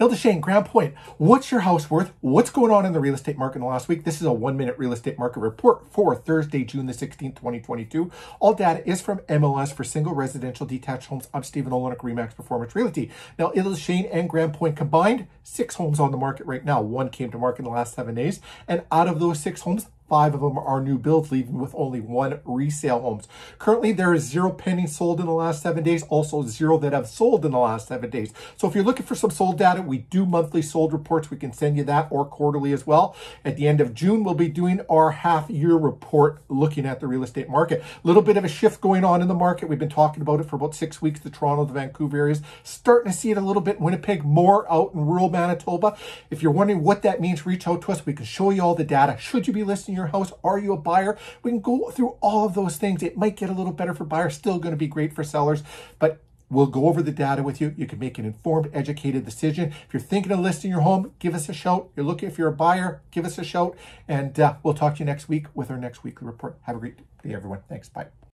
Ile Des Chene, Grande Pointe, what's your house worth? What's going on in the real estate market in the last week? This is a 1-minute real estate market report for Thursday, June the 16th, 2022. All data is from MLS for single residential detached homes. I'm Stephen Olyniuk, Remax Performance Realty. Now, Ile Des Chene and Grande Pointe combined, 6 homes on the market right now. 1 came to market in the last 7 days. And out of those 6 homes, 5 of them are new builds, leaving with only 1 resale homes. Currently, there is 0 pending sold in the last 7 days, also 0 that have sold in the last 7 days. So if you're looking for some sold data, we do monthly sold reports. We can send you that, or quarterly as well. At the end of June, we'll be doing our half-year report looking at the real estate market. A little bit of a shift going on in the market. We've been talking about it for about 6 weeks, the Toronto, the Vancouver areas. Starting to see it a little bit in Winnipeg, more out in rural Manitoba. If you're wondering what that means, reach out to us. We can show you all the data. Should you be listing your house? Are you a buyer? We can go through all of those things. It might get a little better for buyers, still going to be great for sellers, but we'll go over the data with you. You can make an informed, educated decision. If you're thinking of listing your home, give us a shout. You're looking, if you're a buyer, give us a shout, and we'll talk to you next week with our next weekly report. Have a great day, everyone. Thanks. Bye.